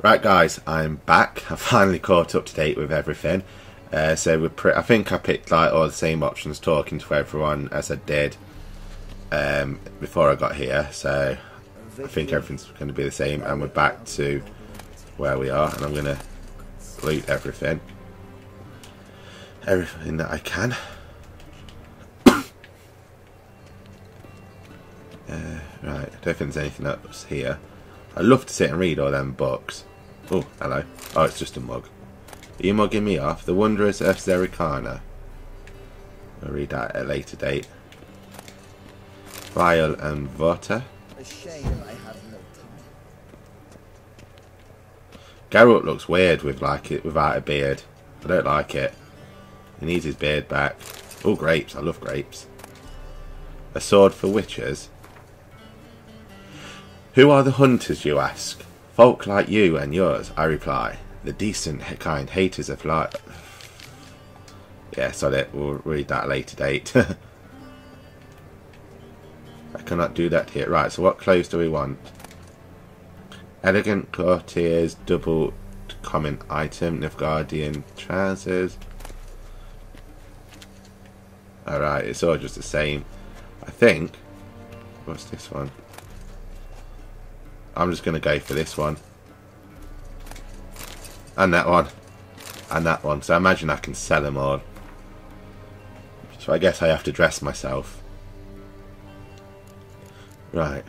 Right guys, I'm back. I finally caught up to date with everything. So I think I picked like all the same options talking to everyone as I did before I got here. So I think everything's going to be the same and we're back to where we are. And I'm going to loot everything. Everything that I can. Right, I don't think there's anything else here. I love to sit and read all them books. Oh, hello. Oh, it's just a mug. Are you mugging me off? The Wondrous Earth's Ericana. I'll read that at a later date. Vial and Vota. A shame I have no time. Geralt looks weird with without a beard. I don't like it. He needs his beard back. Oh, grapes. I love grapes. A sword for witches. Who are the hunters, you ask? Folk like you and yours, I reply. The decent, kind haters of life. Yes, on it. We'll read that at a later date. I cannot do that here. Right, so what clothes do we want? Elegant courtiers, double common item, Nilfgaardian trousers. Alright, it's all just the same. I think. What's this one? I'm just going to go for this one. And that one. And that one. So I imagine I can sell them all. So I guess I have to dress myself. Right.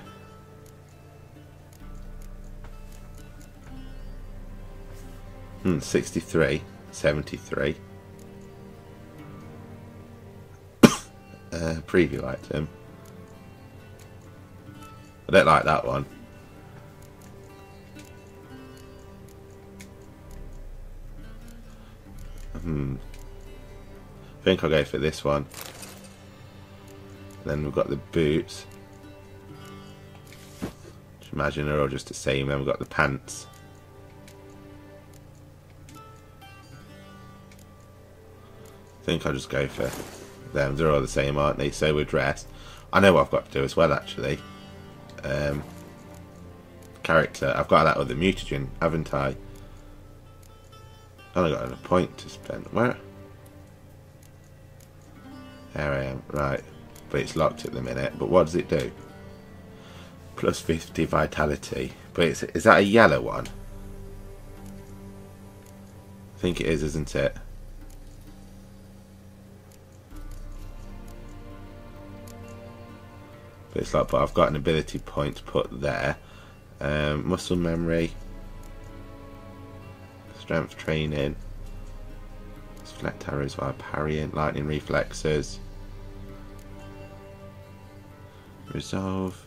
Hmm, 63. 73. Preview item. I don't like that one. I think I'll go for this one. Then we've got the boots. Just imagine they're all just the same. Then we've got the pants. I think I'll just go for them. They're all the same, aren't they? So we're dressed. I know what I've got to do as well, actually. Character. I've got that other mutagen, haven't I? I've only got a point to spend. Where? There I am. Right. But it's locked at the minute. But what does it do? Plus 50 vitality. But it's, is that a yellow one? I think it is, isn't it? But it's locked. But I've got an ability point to put there. Muscle memory. Strength training, deflect arrows while parrying, lightning reflexes, resolve,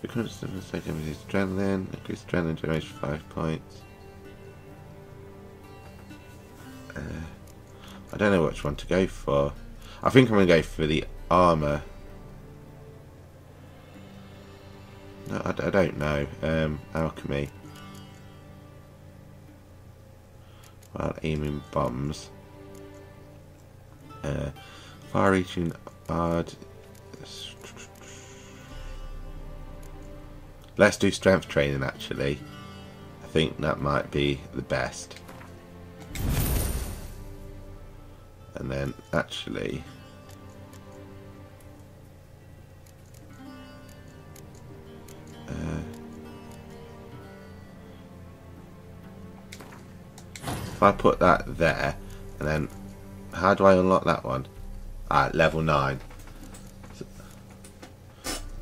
becomes the second with adrenaline, increase adrenaline generation 5 points. I don't know which one to go for. I think I'm going to go for the armour. No, I don't know. Alchemy. While aiming bombs. Far-reaching hard. Let's do strength training, actually. I think that might be the best. And then, actually, if I put that there, and then, how do I unlock that one? Ah, level 9. So,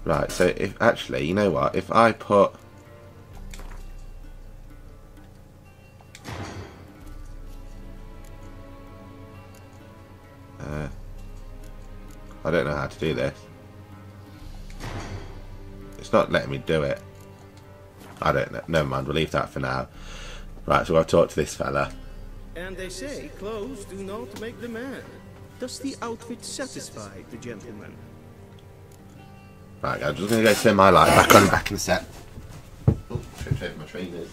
right, so if, actually, you know what, if I put, I don't know how to do this. It's not letting me do it. I don't know. Never mind. We'll leave that for now. Right, so I've talked to this fella. And they say clothes do not make the man. Does the outfit satisfy the gentleman? Right, I'm just going to go turn my light back on back in a sec. Oh, tripped over my trainers.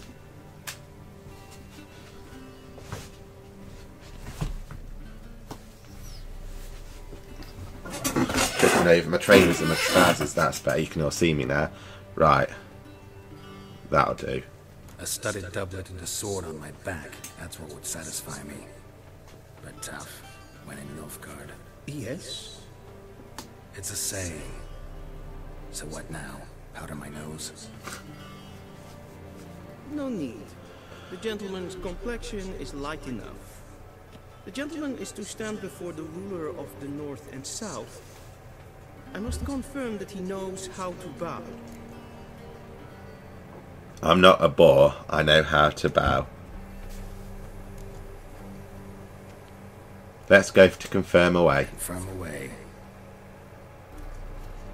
over my trainers and my trousers. That's better. You can all see me now. Right. That'll do. A studded doublet and a sword on my back. That's what would satisfy me. But tough when in Nilfgaard. Yes? It's a saying. So what now? Powder my nose? No need. The gentleman's complexion is light enough. The gentleman is to stand before the ruler of the north and south. I must confirm that he knows how to bow. I'm not a boar. I know how to bow. Let's go to confirm away. Confirm away.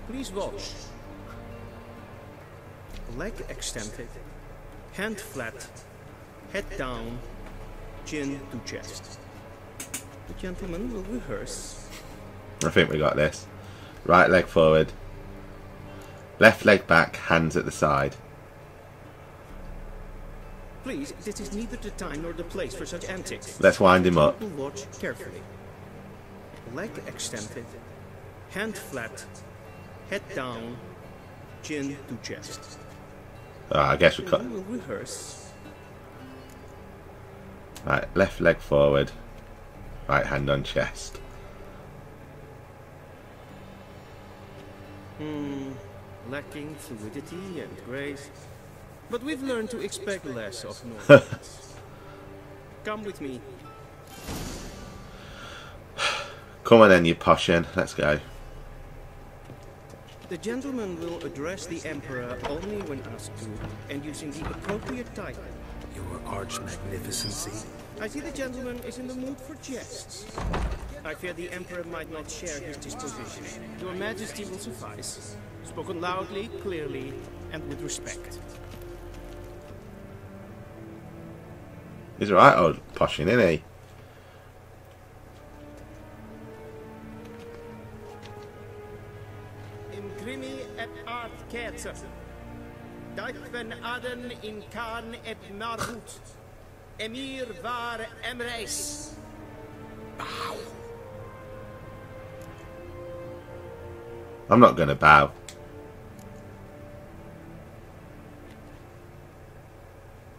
Please watch. Leg extended. Hand flat. Head down. Chin to chest. The gentleman will rehearse. I think we got this. Right leg forward. Left leg back. Hands at the side. Please, this is neither the time nor the place for such antics. Let's wind him up. Watch carefully. Leg extended, hand flat, head down, chin to chest. I guess we cut. We'll rehearse. Right, left leg forward, right hand on chest. Lacking fluidity and grace. But we've learned to expect less of Norse. Come with me. Come on then, you poshin. Let's go. The gentleman will address the Emperor only when asked to, and using the appropriate title. Your arch magnificency. I see the gentleman is in the mood for jests. I fear the Emperor might not share his disposition. Your Majesty will suffice. Spoken loudly, clearly, and with respect. He's right old poshin, isn't he? Imgrimi et art kerzer. Dijven aden in Khan et Narhut. Emhyr var Emreis. Bow. I'm not going to bow.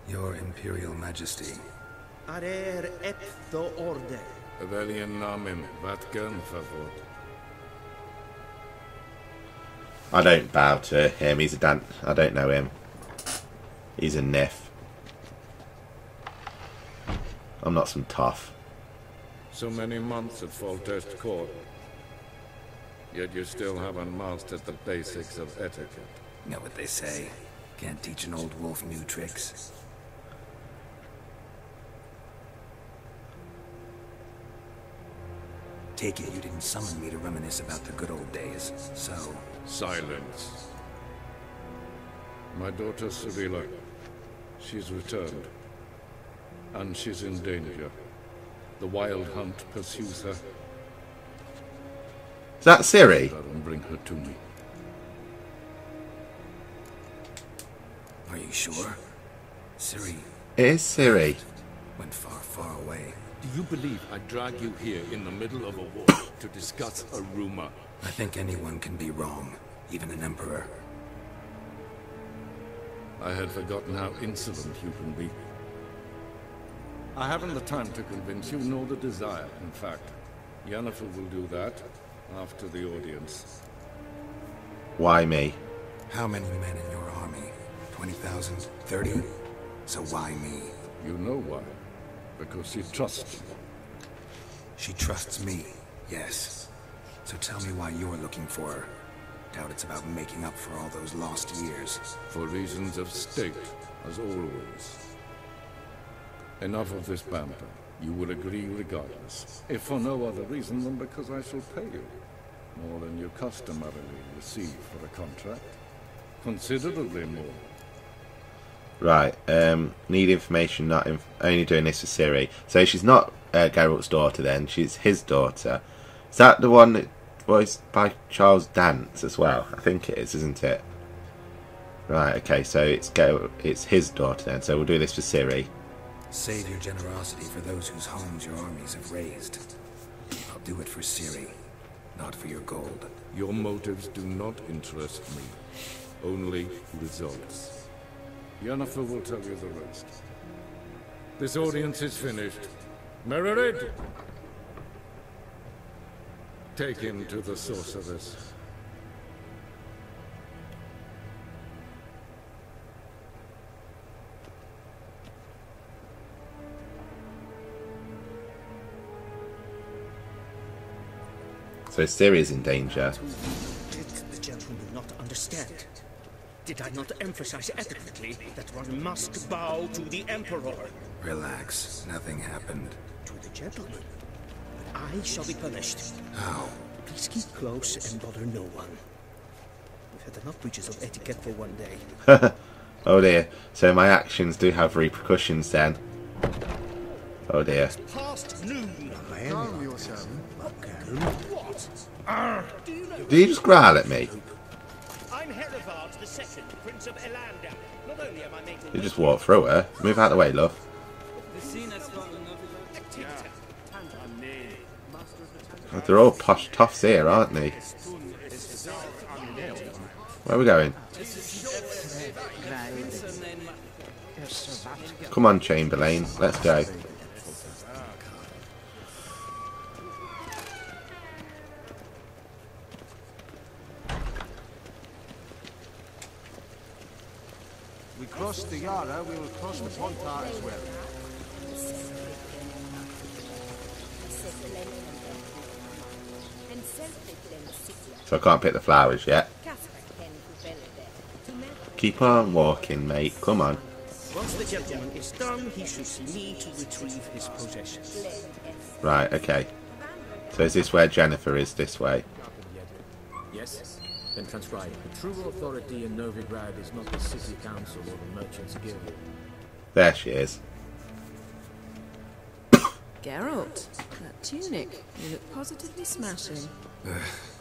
Your Imperial Majesty. Arer et the Orde. Velen namen vatgen favort. I don't bow to him. He's a dan. I don't know him. He's a Nef. I'm not some toff. So many months at Faltest Court. Yet you still haven't mastered the basics of etiquette. Know what they say? Can't teach an old wolf new tricks. Take it you didn't summon me to reminisce about the good old days, so... Silence. My daughter Cirilla, she's returned. And she's in danger. The Wild Hunt pursues her. Is that Ciri? Bring her to me. Are you sure? Ciri. It is Ciri. Went far, far away. Do you believe I drag you here in the middle of a war to discuss a rumor? I think anyone can be wrong, even an emperor. I had forgotten how insolent you can be. I haven't the time to convince you, nor the desire, in fact. Yennefer will do that after the audience. Why me? How many men in your army? 20,000? 30? So why me? You know why. Because she trusts you. She trusts me, yes. So tell me why you're looking for her. Doubt it's about making up for all those lost years. For reasons of state, as always. Enough of this banter. You will agree regardless. If for no other reason than because I shall pay you. More than you customarily receive for a contract. Considerably more. Right, need information, not only doing this for Ciri. So she's not Geralt's daughter then, she's his daughter. Is that the one that was by Charles Dance as well? I think it is, isn't it? Right, okay, so it's his daughter then, so we'll do this for Ciri. Save your generosity for those whose homes your armies have raised. I'll do it for Ciri. not for your gold. Your motives do not interest me. Only results. Yennefer will tell you the rest. This audience is finished. Meredith! Take him to the sorceress. So Cirilla is in danger. Did the gentleman not understand? Did I not emphasize adequately that one must bow to the Emperor? Relax, nothing happened. To the gentleman? I shall be punished. How? Please keep close and bother no one. We've had enough breaches of etiquette for one day. Oh dear, so my actions do have repercussions then. Oh dear. It's past noon. Calm yourself. What? Did he just growl at me? I'm Herivard II, Prince of Elanda. Not only am I making... You just walk through her. Move out of the way, love. They're all posh toffs here, aren't they? Where are we going? Come on, Chamberlain. Let's go. We crossed the Yara, we will cross the Pontar as well. So I can't pick the flowers yet. Keep on walking, mate. Come on. Once the gentleman is done, he should see me to retrieve his possessions. Right, okay. So is this where Yennefer is? This way? Yes. Then transcribe. The true authority in Novigrad is not the city council or the merchants guild. There she is. Geralt, that tunic, you look positively smashing.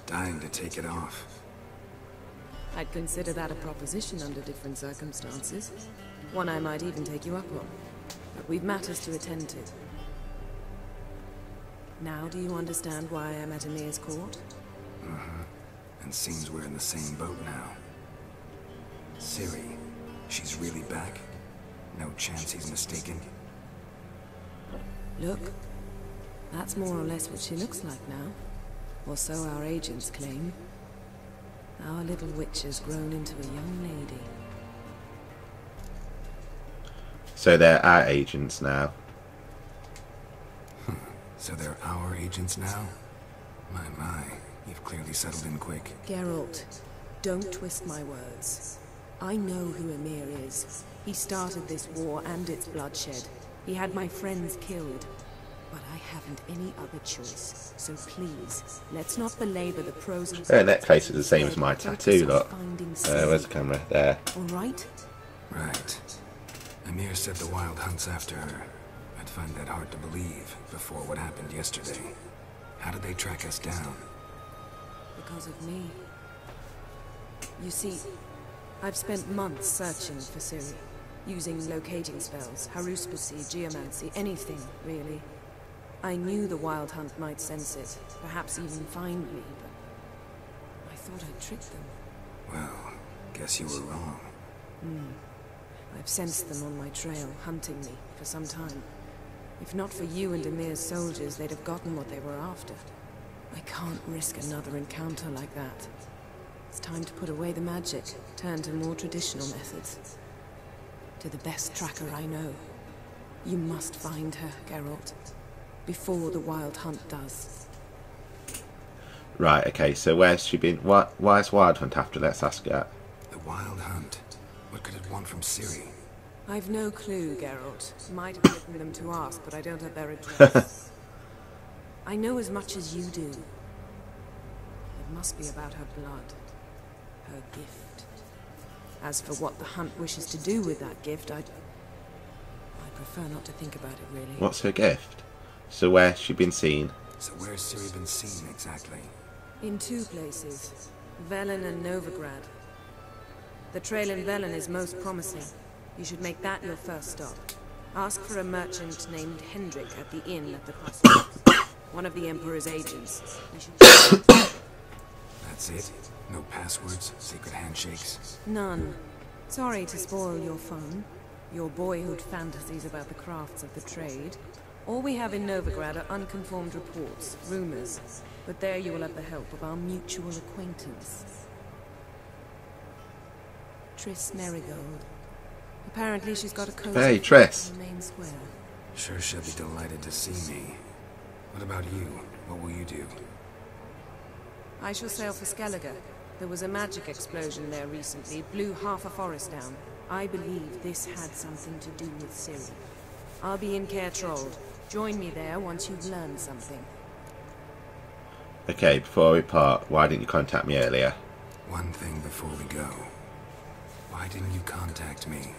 Dying to take it off. I'd consider that a proposition under different circumstances. One I might even take you up on. But we've matters to attend to. Now do you understand why I'm at Emir's court? Uh-huh. And seems we're in the same boat now. Ciri, she's really back? No chance he's mistaken? Look, that's more or less what she looks like now. Or so our agents claim. Our little witch has grown into a young lady. So they're our agents now. So they're our agents now? My, you've clearly settled in quick. Geralt, don't twist my words. I know who Emhyr is. He started this war and its bloodshed. He had my friends killed. But I haven't any other choice, so please, let's not belabor the pros and cons. Yeah, necklace is the same as my tattoo, look. Where's the camera? There. Alright? Right. Emhyr said the Wild Hunt's after her. I'd find that hard to believe before what happened yesterday. How did they track us down? Because of me. You see, I've spent months searching for Cirilla. Using locating spells, haruspicy, geomancy, anything, really. I knew the Wild Hunt might sense it, perhaps even find me, but I thought I'd tricked them. Well, guess you were wrong. I've sensed them on my trail, hunting me, for some time. If not for you and Emir's soldiers, they'd have gotten what they were after. I can't risk another encounter like that. It's time to put away the magic, turn to more traditional methods. To the best tracker I know. You must find her, Geralt. Before the Wild Hunt does. Right, okay, so where's she been? Why is Wild Hunt after? Let's ask her. The Wild Hunt? What could it want from Ciri? I've no clue, Geralt. Might have written them to ask, but I don't have their address. I know as much as you do. It must be about her blood. Her gift. As for what the Hunt wishes to do with that gift, I prefer not to think about it, really. What's her gift? So where's she been seen? So where's Ciri been seen, exactly? In two places. Velen and Novigrad. The trail in Velen is most promising. You should make that your first stop. Ask for a merchant named Hendrik at the inn at the crossroads. One of the Emperor's agents. That's it? No passwords, secret handshakes? None. Sorry to spoil your fun, your boyhood fantasies about the crafts of the trade. All we have in Novigrad are unconfirmed reports, rumors. But there you will have the help of our mutual acquaintance. Triss Merigold. Apparently she's got a cozy. Hey, Triss. In the main square. Sure she'll be delighted to see me. What about you? What will you do? I shall sail for Skellige. There was a magic explosion there recently, blew half a forest down. I believe this had something to do with Cirilla. I'll be in Caer Trold. Join me there once you've learned something. Okay, before we part, why didn't you contact me earlier? One thing before we go. Why didn't you contact me?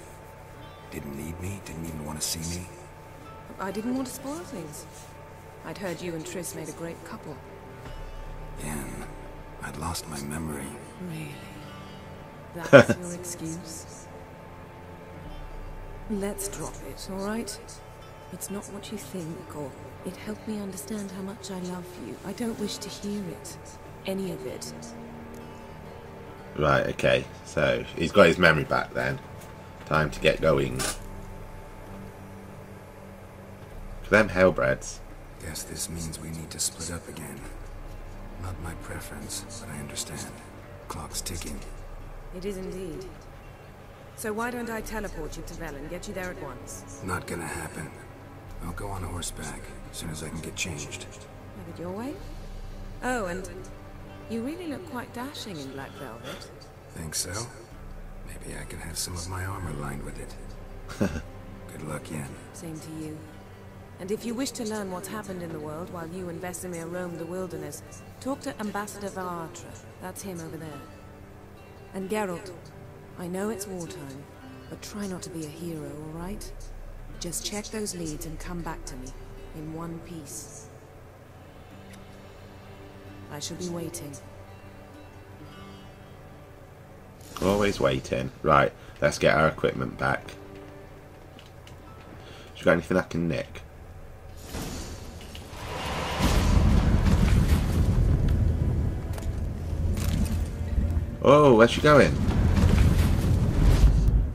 Didn't need me? Didn't even want to see me? I didn't want to spoil things. I'd heard you and Triss made a great couple. Yen, I'd lost my memory. Really? That's your excuse? Let's drop it, alright? It's not what you think, or it helped me understand how much I love you. I don't wish to hear it. Any of it. Right, okay. So, he's got his memory back then. Time to get going. For them hellbreds. Guess this means we need to split up again. Not my preference, but I understand. Clock's ticking. It is indeed. So why don't I teleport you to Velen, get you there at once? Not gonna happen. I'll go on horseback, as soon as I can get changed. Have it your way? Oh, and you really look quite dashing in black velvet. Think so? Maybe I can have some of my armor lined with it. Good luck, Yen. Same to you. And if you wish to learn what's happened in the world while you and Vesemir roam the wilderness, talk to Ambassador Vartra. That's him over there. And Geralt, I know it's wartime, but try not to be a hero, alright? Just check those leads and come back to me, in one piece. I shall be waiting. Always waiting. Right, let's get our equipment back. Have you got anything I can nick? Oh, where's she going?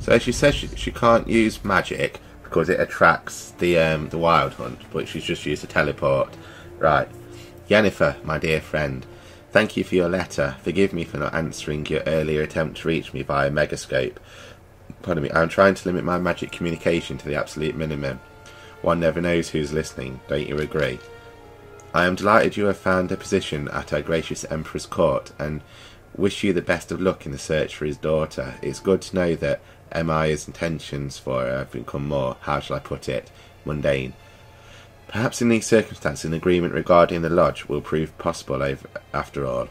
So she says she can't use magic because it attracts the wild hunt, but she's just used to teleport. Right. Yennefer, my dear friend, thank you for your letter. Forgive me for not answering your earlier attempt to reach me via Megascope. Pardon me, I'm trying to limit my magic communication to the absolute minimum. One never knows who's listening, don't you agree? I am delighted you have found a position at our gracious Emperor's court, and wish you the best of luck in the search for his daughter. It's good to know that Emhyr's intentions for her have become more, how shall I put it, mundane. Perhaps in these circumstances an agreement regarding the lodge will prove possible after all.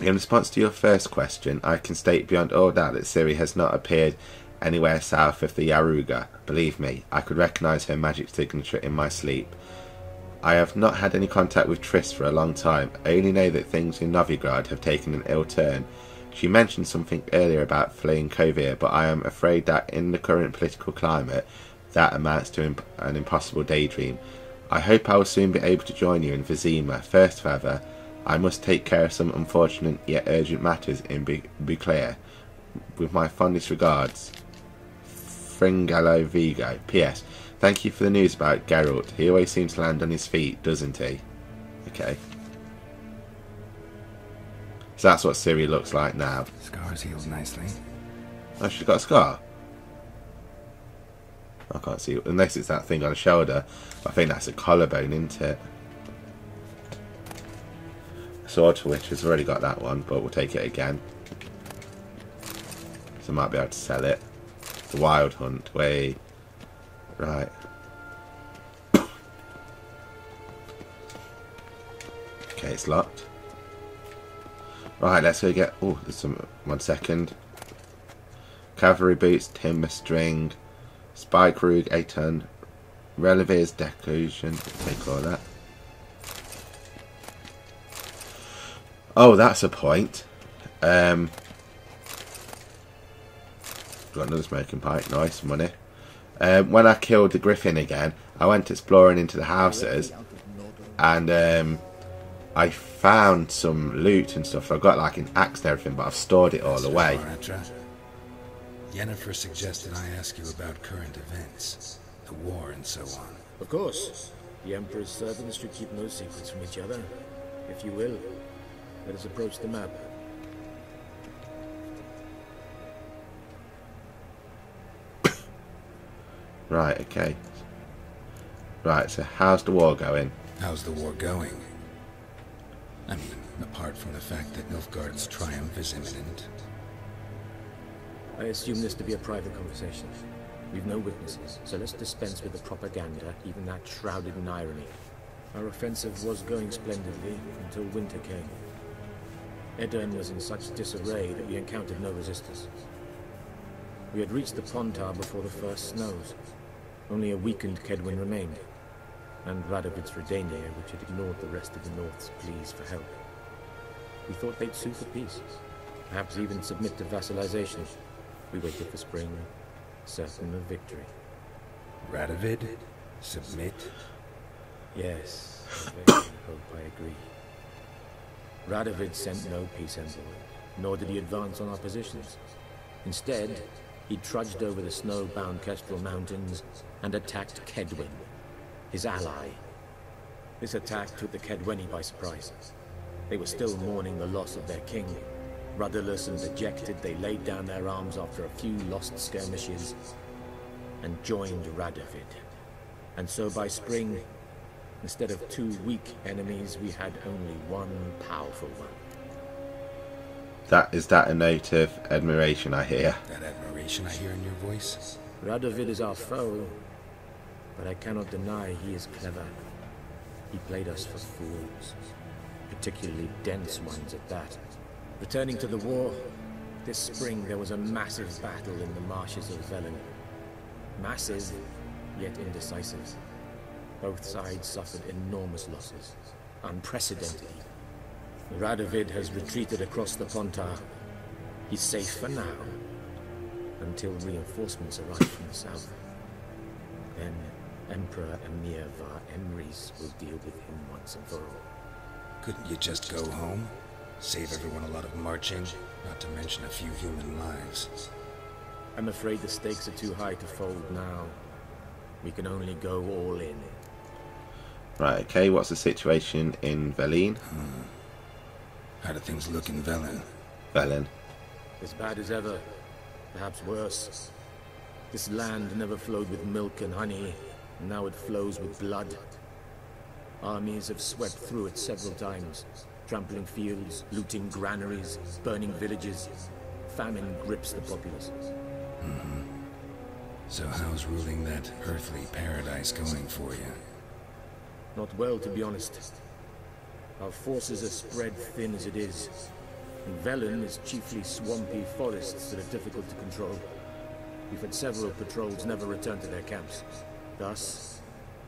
In response to your first question, I can state beyond all doubt that Ciri has not appeared anywhere south of the Yaruga. Believe me, I could recognise her magic signature in my sleep. I have not had any contact with Triss for a long time. I only know that things in Novigrad have taken an ill turn. She mentioned something earlier about fleeing Kovir, but I am afraid that in the current political climate, that amounts to an impossible daydream. I hope I will soon be able to join you in Vizima. First, however, I must take care of some unfortunate yet urgent matters in Buclair. With my fondest regards, Fringalo Vigo. P.S. Thank you for the news about Geralt. He always seems to land on his feet, doesn't he? Okay. So that's what Ciri looks like now. Scar's healed nicely. Oh, she's got a scar? I can't see. Unless it's that thing on her shoulder. I think that's a collarbone, isn't it? Sword Witch has already got that one, but we'll take it again. So I might be able to sell it. The Wild Hunt. Way. Right. Okay, it's locked. Right, let's go get. Oh, there's some. 1 second. Cavalry boots, timber string, spike rug, 8 ton, Radovid's decoration. Take all that. Oh, that's a point. Got another smoking pipe. Nice money. When I killed the griffin again, I went exploring into the houses and I found some loot and stuff. I've got like an axe and everything, but I've stored it all away. Yennefer suggested I ask you about current events, the war and so on. Of course. The Emperor's servants should keep no secrets from each other. If you will, let us approach the map. Right, okay. Right, so how's the war going? How's the war going? I mean, apart from the fact that Nilfgaard's triumph is imminent. I assume this to be a private conversation. We've no witnesses, so let's dispense with the propaganda, even that shrouded in irony. Our offensive was going splendidly until winter came. Edern was in such disarray that we encountered no resistance. We had reached the Pontar before the first snows. Only a weakened Kedwin remained, and Radovid's Redania, which had ignored the rest of the North's pleas for help. We thought they'd sue for peace, perhaps even submit to vassalization. We waited for spring, certain of victory. Radovid? Submit? Yes, I hope I agree. Radovid sent no peace envoy, nor did he advance on our positions. Instead, he trudged over the snow-bound Kestrel Mountains and attacked Kedwin, his ally. This attack took the Kedweni by surprise. They were still mourning the loss of their king. Rudderless and dejected, they laid down their arms after a few lost skirmishes and joined Radovid. And so by spring, instead of two weak enemies, we had only one powerful one. That is that a native admiration I hear. That admiration I hear in your voice? Radovid is our foe, but I cannot deny he is clever. He played us for fools, particularly dense ones at that. Returning to the war, this spring there was a massive battle in the marshes of Velen. Massive, yet indecisive. Both sides suffered enormous losses, unprecedented. Radovid has retreated across the Pontar. He's safe for now, until reinforcements arrive from the south. Then Emperor Emhyr var Emreis will deal with him once and for all. Couldn't you just go home? Save everyone a lot of marching, not to mention a few human lives. I'm afraid the stakes are too high to fold now. We can only go all in. Right, okay, what's the situation in Velen? How do things look in Velen? As bad as ever, perhaps worse. This land never flowed with milk and honey, and now it flows with blood. Armies have swept through it several times, trampling fields, looting granaries, burning villages. Famine grips the populace. So how's ruling that earthly paradise going for you? Not well, to be honest. Our forces are spread thin as it is, and Velen is chiefly swampy forests that are difficult to control. We've had several patrols never return to their camps. Thus,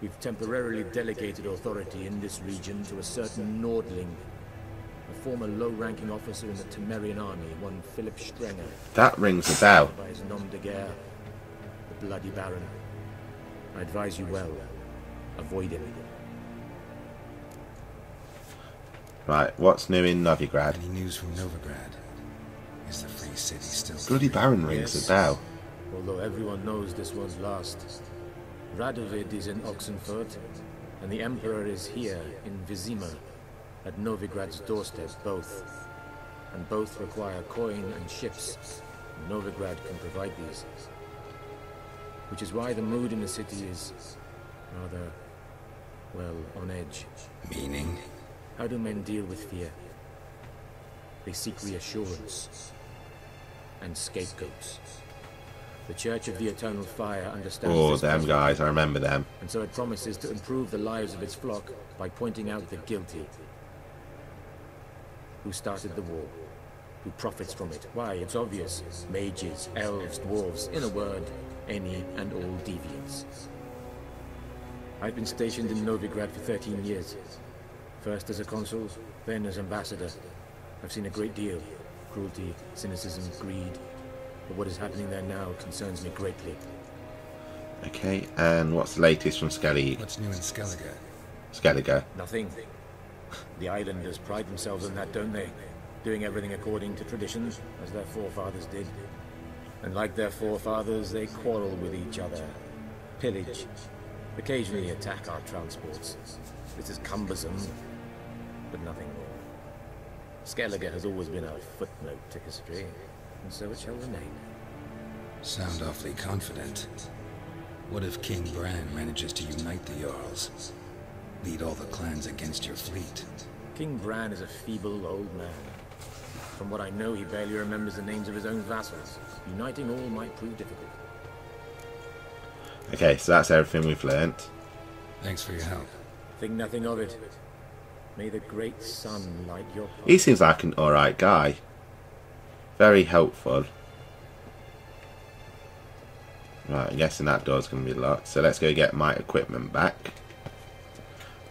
we've temporarily delegated authority in this region to a certain Nordling, a former low-ranking officer in the Temerian army, one Philip Strenger. That rings a bell. By his nom de guerre, the Bloody Baron. I advise you well, avoid him. Right, what's new in Novigrad? Any news from Novigrad? Is the free city still... Bloody Baron rings a bell. Although everyone knows this one's last. Radovid is in Oxenfurt, and the Emperor is here, in Vizima, at Novigrad's doorstep, both. And both require coin and ships. Novigrad can provide these. Which is why the mood in the city is rather, well, on edge. Meaning? How do men deal with fear? They seek reassurance and scapegoats. The Church of the Eternal Fire understands this them guys, I remember them. And so it promises to improve the lives of its flock by pointing out the guilty. Who started the war? Who profits from it? Why, it's obvious. Mages, elves, dwarves, in a word, any and all deviants. I've been stationed in Novigrad for 13 years. First as a consul, then as ambassador. I've seen a great deal. Cruelty, cynicism, greed. But what is happening there now concerns me greatly. Okay, and what's the latest from Skellige? What's new in Skellige? Skellige. Nothing. The islanders pride themselves on that, don't they? Doing everything according to traditions, as their forefathers did. And like their forefathers, they quarrel with each other, pillage, occasionally attack our transports. This is cumbersome, but nothing more. Skellige has always been a footnote to history, and so it shall remain. Sound awfully confident. What if King Bran manages to unite the Jarls? Lead all the clans against your fleet? King Bran is a feeble old man. From what I know, he barely remembers the names of his own vassals. Uniting all might prove difficult. Okay, so that's everything we've learned. Thanks for your help. Think nothing of it. May the great sun light your path. He seems like an alright guy. Very helpful. Right, I'm guessing that door's going to be locked. So let's go get my equipment back.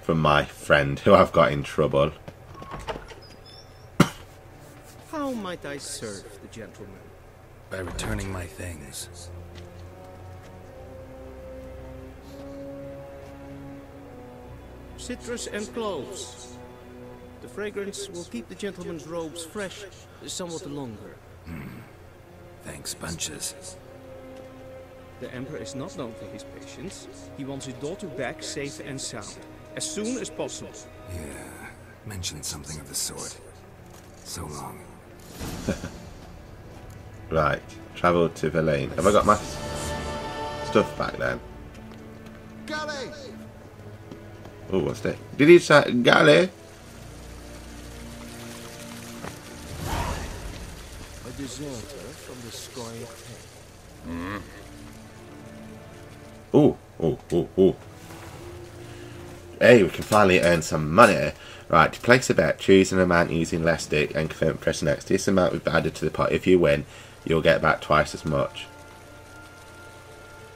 From my friend, who I've got in trouble. How might I serve the gentleman? By returning my things. Citrus and cloves. The fragrance will keep the gentleman's robes fresh somewhat longer. Thanks, bunches. The Emperor is not known for his patience. He wants his daughter back safe and sound. As soon as possible. Yeah, mention something of the sort. So long. Right, travel to Velen. Have I got my stuff back then? Galley! Oh, what's that? Did he say galley? A deserter from the sky. Oh. Hey, we can finally earn some money. Right, to place a bet, choose an amount using less stick and confirm pressing X. This amount we've added to the pot. If you win, you'll get back twice as much.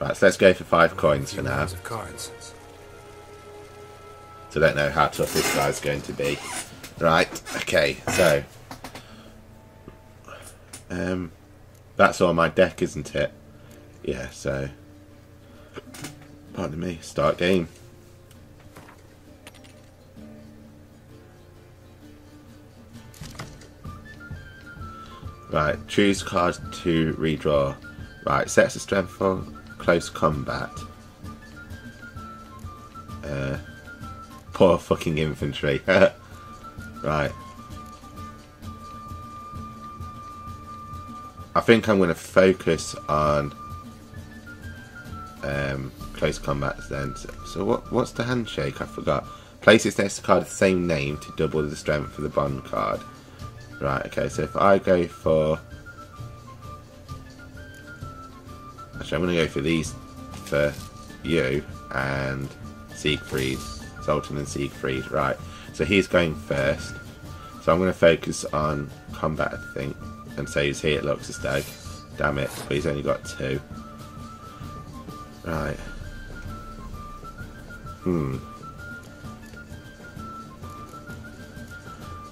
Right, so let's go for 5 coins for now. So I don't know how tough this guy's going to be. Right, okay, so that's all my deck, isn't it? Yeah, so pardon me, start game. Right, choose card to redraw. Right, sets the strength for close combat. Poor fucking infantry. Right. I think I'm going to focus on close combat then. So what's the handshake? I forgot. Place its next card of the same name to double the strength for the bond card. Right, okay, so if I go for... Actually, I'm going to go for these for you and Siegfried. Sultan and Siegfried, right. So he's going first. So I'm going to focus on combat, I think. And so he's here, it looks as though. Damn it, but he's only got 2. Right.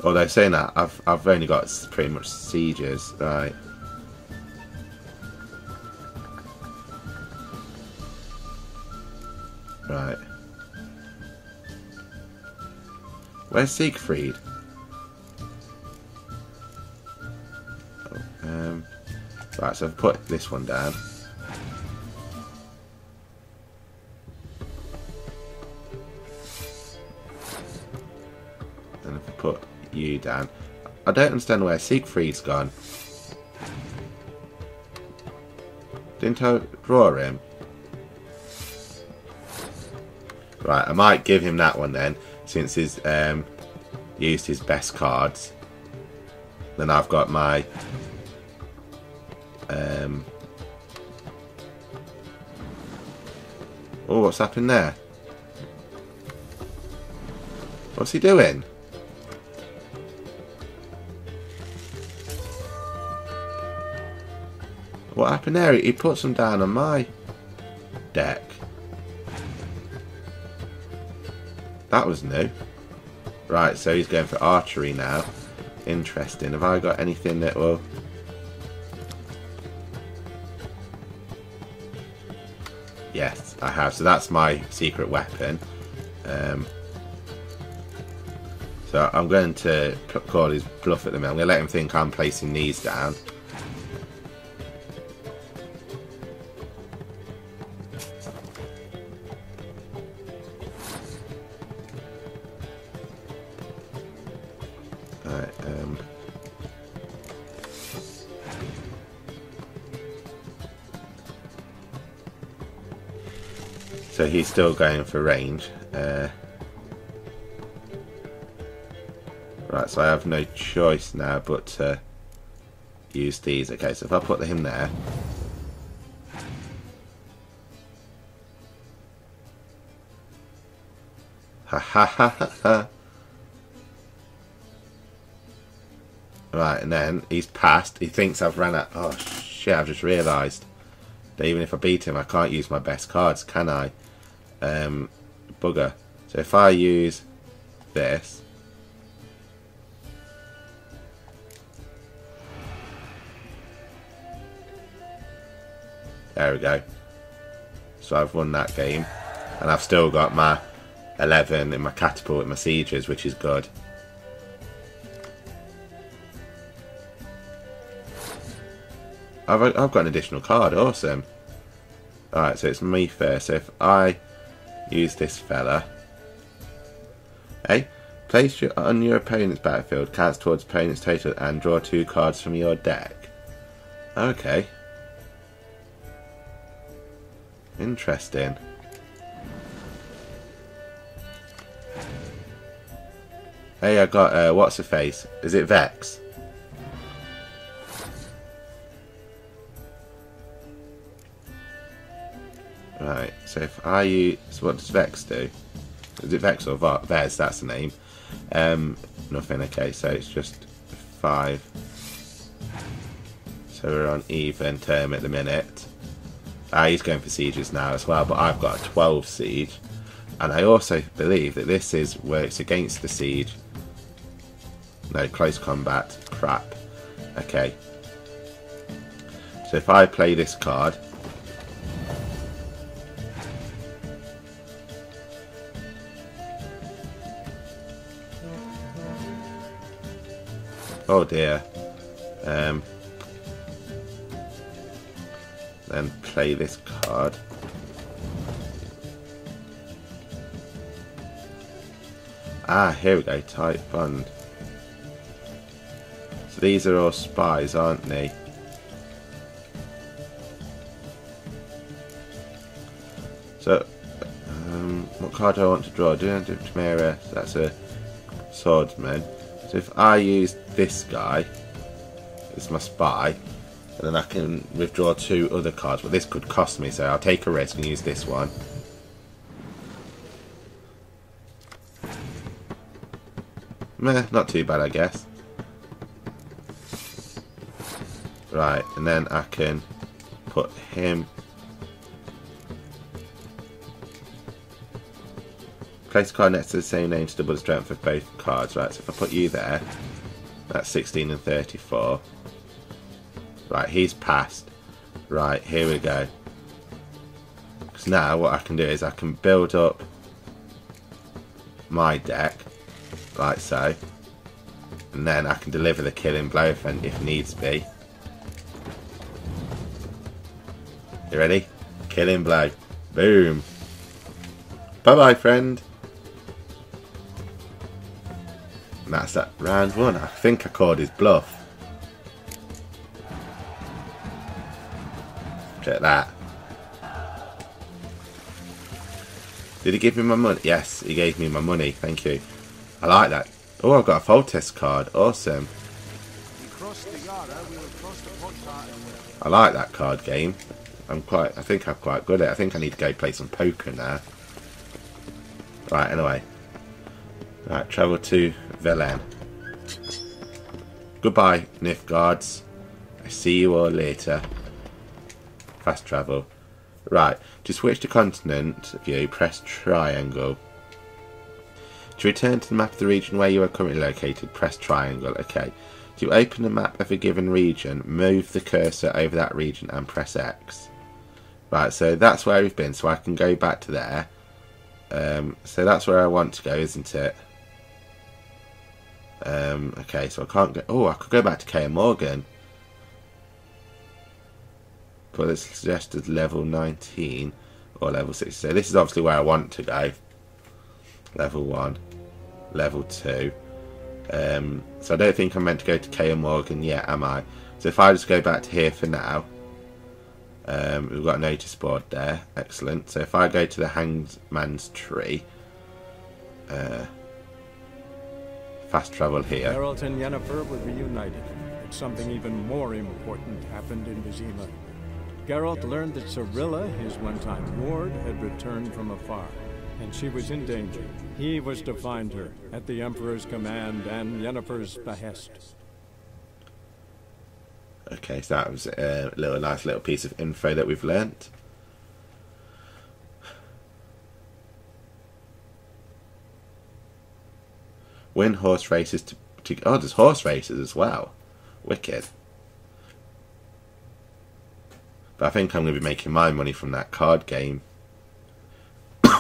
Although saying that, I've only got pretty much sieges, right? Right. Where's Siegfried? Right, so I've put this one down. And if I put you down. I don't understand where Siegfried's gone. Didn't I draw him? Right, I might give him that one then, since he's used his best cards. Then I've got my oh, what's happened there? What's he doing? What happened there? He puts them down on my deck. That was new. Right, so he's going for archery now. Interesting. Have I got anything that will... Yes, I have. So that's my secret weapon. So I'm going to call his bluff at the minute. I'm going to let him think I'm placing these down. So he's still going for range. Right, so I have no choice now but to use these. Okay, so if I put him there. Ha ha ha ha ha. Right, and then he's passed. He thinks I've ran out. Oh shit, I've just realised that even if I beat him, I can't use my best cards, can I? Bugger. So if I use this. There we go. So I've won that game. And I've still got my 11 in my catapult and my sieges, which is good. I've got an additional card, awesome. Alright, so it's me first. So if I use this fella. Hey, place your, on your opponent's battlefield, counts towards opponent's total, and draw 2 cards from your deck. Okay. Interesting. Hey, I got what's her face? Is it Vex? Right. So if I use, so what does Vex do? Is it Vex or Vez? That's the name. Nothing. Okay. So it's just 5. So we're on even term at the minute. Ah, he's going for sieges now as well, but I've got a 12 siege. And I also believe that this is where it's against the siege. No, close combat. Crap. Okay. So if I play this card. Oh dear. Then play this card. Ah, here we go, tight bond. So these are all spies, aren't they? So, what card do I want to draw? Do I want to do Temerian? So that's a swordsman. So if I use this guy, it's my spy. And then I can withdraw 2 other cards, but this could cost me, so I'll take a risk and use this one. Meh, not too bad, I guess. Right, and then I can put him... Place a card next to the same name to double the strength of both cards. Right, so if I put you there, that's 16 and 34. Right, he's passed. Right, here we go. Because now what I can do is I can build up my deck, like so. And then I can deliver the killing blow if needs be. You ready? Killing blow. Boom. Bye-bye, friend. And that's that round one. I think I called his bluff. At that. Did he give me my money? Yes, he gave me my money. Thank you. I like that. Oh, I've got a Foltest card. Awesome. I like that card game. I think I'm quite good at it. I think I need to go play some poker now. Right, anyway. Right, travel to Velen. Goodbye, Nilfgaards. I see you all later. Fast travel. Right, to switch to continent view, press triangle. To return to the map of the region where you are currently located, press triangle. Okay. To open the map of a given region, move the cursor over that region and press X. Right, so that's where we've been, so I can go back to there. So that's where I want to go, isn't it? Okay, so I can't go... Oh, I could go back to Kaer Morhen. But it's suggested level 19 or level 60. So this is obviously where I want to go. Level 1. Level 2. So I don't think I'm meant to go to Kaer Morhen yet, am I? So if I just go back to here for now. We've got a notice board there. Excellent. So if I go to the Hangman's Tree. Fast travel here. Geralt and Yennefer were reunited, but something even more important happened in Vizima. Geralt learned that Cirilla, his one-time ward, had returned from afar, and she was in danger. He was to find her, at the Emperor's command and Yennefer's behest. Okay, so that was a nice little piece of info that we've learnt. Win horse races to oh, there's horse races as well. Wicked. But I think I'm going to be making my money from that card game. I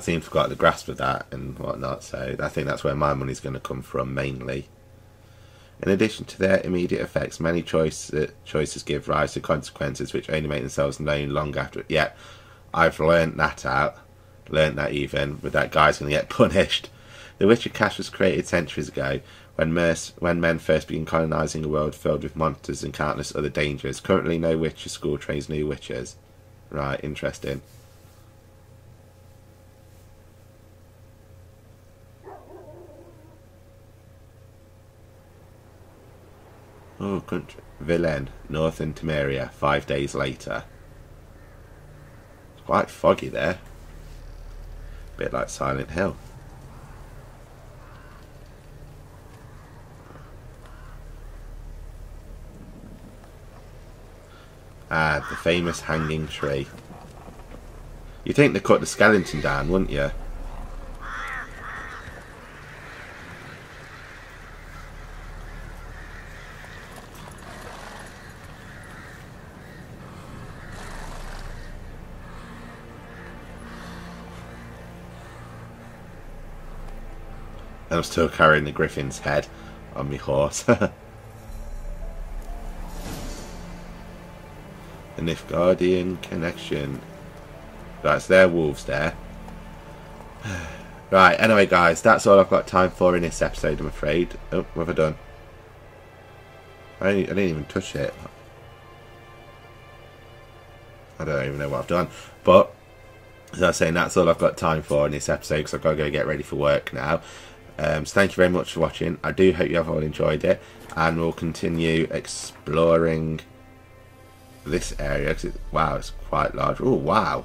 seem to have got the grasp of that and whatnot, so I think that's where my money's going to come from mainly. In addition to their immediate effects, many choices give rise to consequences which only make themselves known long after. Yet, I've learnt that out. Learned that even, but that guy's going to get punished. The Witcher cache was created centuries ago, when men first began colonising a world filled with monsters and countless other dangers. Currently, no Witcher school trains new Witchers. Right, interesting. Oh, country. Velen, northern Temeria, 5 days later. It's quite foggy there. Bit like Silent Hill. Ah, the famous hanging tree. You'd think they cut the skeleton down, wouldn't you? And I'm still carrying the griffin's head on my horse. The Nilfgaardian connection. Right, so they're wolves there. Right, anyway guys, that's all I've got time for in this episode, I'm afraid. Oh, what have I done? I didn't even touch it. I don't even know what I've done. But, as I was saying, that's all I've got time for in this episode, because I've got to go get ready for work now. So thank you very much for watching. I do hope you have all enjoyed it, and we'll continue exploring this area because wow, it's quite large. Oh wow,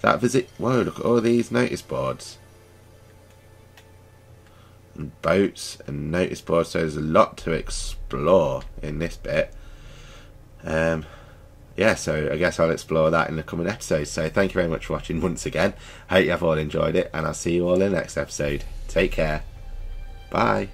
that visit. Whoa, look at all these notice boards and boats and notice boards. So there's a lot to explore in this bit. Yeah, so I guess I'll explore that in the coming episodes. So thank you very much for watching once again. I hope you have all enjoyed it, and I'll see you all in the next episode. Take care. Bye.